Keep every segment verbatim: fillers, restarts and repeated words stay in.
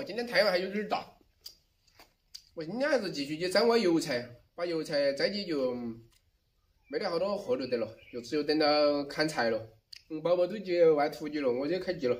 我今天太阳还有点大，我应该还是继续去沾挖油菜，把油菜摘起就没得好多活路得了，就只有等到砍柴了。嗯，宝宝都去挖土鸡了，我也开机了。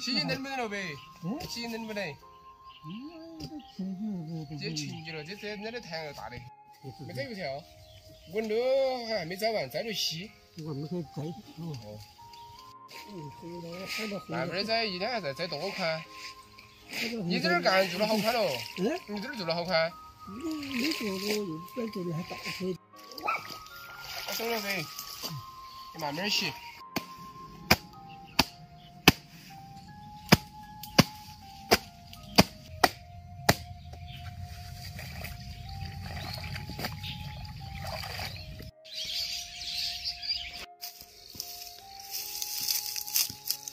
洗衣能不能了呗？洗衣能不能？这裙子了，这这那的太阳大的，没摘过菜哦。我那还没摘完，摘着洗。我没去摘。哦。那边摘一天还在摘多宽？你这儿干做的好宽喽。嗯。你这儿做的好宽。没做过，右边做的还大些。我走了呗，你慢慢洗。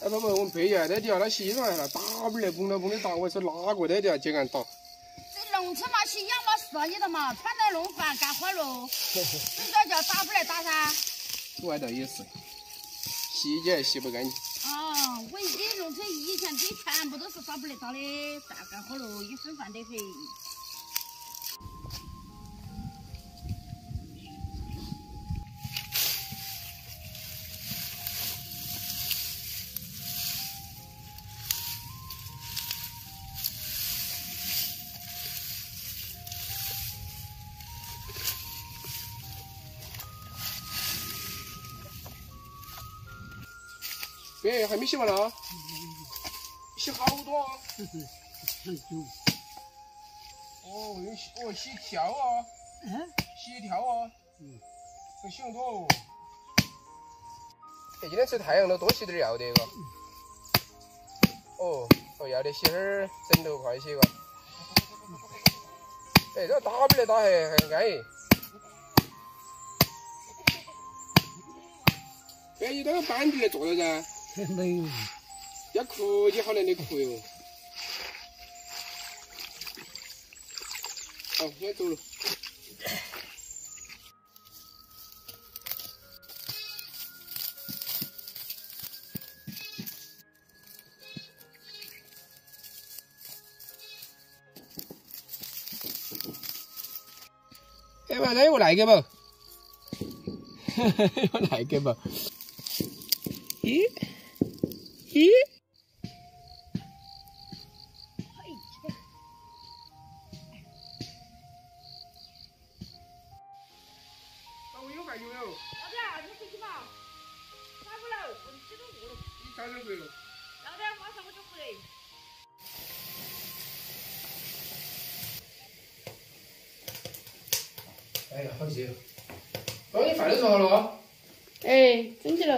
哎，宝贝，我们背呀，在底下那洗衣裳那打不来，蹦来蹦的打，我是哪个在底下接杆打？这农村嘛，洗养嘛，说你的嘛，穿得弄饭干活喽，你这叫打不来打噻？我外头也是，洗衣机还洗不干净。哦，我一农村以前的全部都是打不来打的，饭干活喽，一分饭得很。 哎，还没洗完了啊！洗好多啊！哦，又洗哦，洗一条啊！嗯，洗一条啊！嗯，这洗很多哦。哎，今天晒太阳了，多洗点要得嘎。哦，哦要得，洗会儿枕头快些嘎。哎，这打不来打还还安逸。 哎，你那个板凳来坐了噻？没有。要哭就好难的哭哟。好，先走了。哎妈，那我来一个吧。哈哈，我来一个吧。 咦咦！那我又干油了。老表，你回去吧。哎呀，好吃！把你饭都做好了啊！哎，整起了。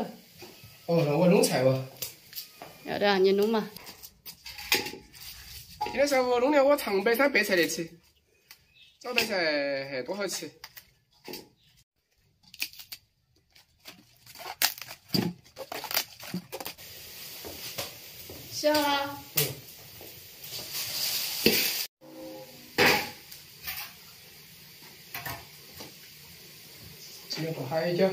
哦，那我弄菜吧。要得啊，你弄嘛。今天上午弄了我唐白山白菜来吃，炒白菜还多好吃。 洗好了。这个放海椒。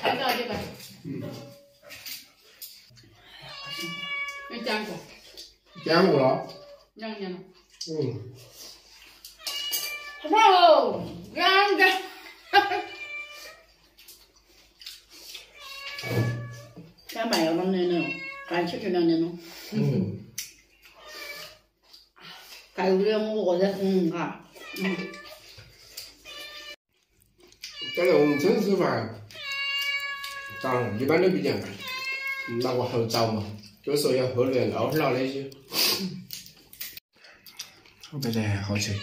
看到这个，嗯，没点过，点过了，两年了，嗯，好胖哦，俺的，哈哈，干嘛要两年了？干脆就两年了，嗯，还有点我饿得很啊，嗯。 反正我们城市饭，当然一般都比较慢，哪个好找嘛？有时候要后来熬着熬那些。我白菜好吃，